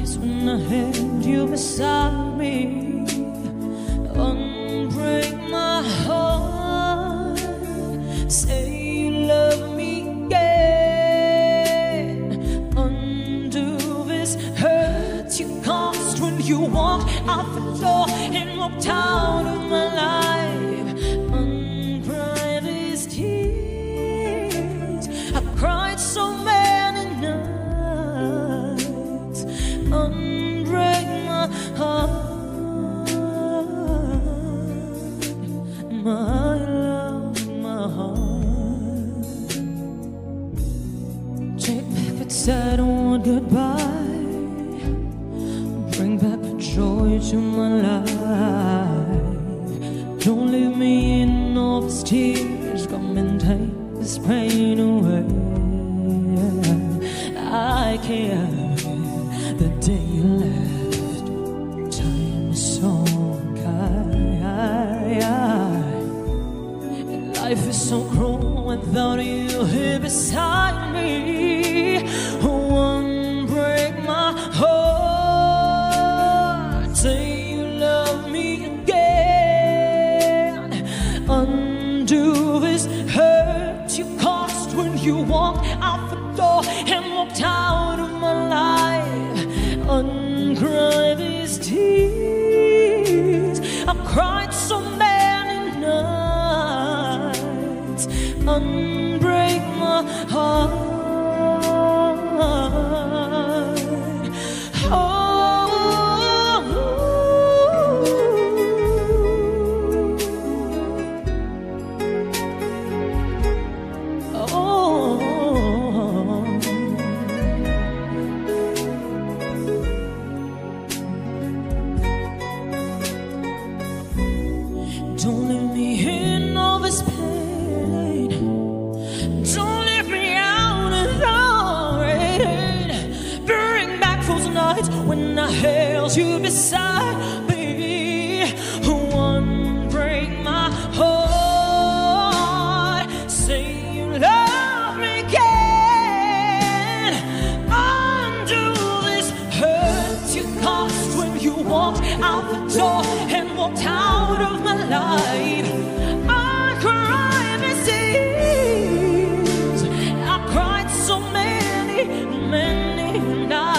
days when I had you beside me. Unbreak my heart, say you love me again. Undo this hurt you caused when you walked out the door and walked out of my life. Unbreak these tears, I cried so many nights. Unbreak my heart, my love, my heart. Take back that sad old goodbye. Bring back the joy to my life. Don't leave me in all these tears. Come and take this pain away. I care the day you left. Time is so kind. Life is so cruel without you here beside me. Unbreak my heart, say you love me again. Undo this hurt you caused when you walked out the door and walked out of my life. Uncry these tears, I've cried so many nights. Unbreak my heart. Oh, oh. Don't leave me here in all this pain. Don't leave me out alone. Bring back those nights when I held you beside me. Unbreak my heart, say you love me again. Undo this hurt you caused when you walked out the door and walked out of my life. Many nights.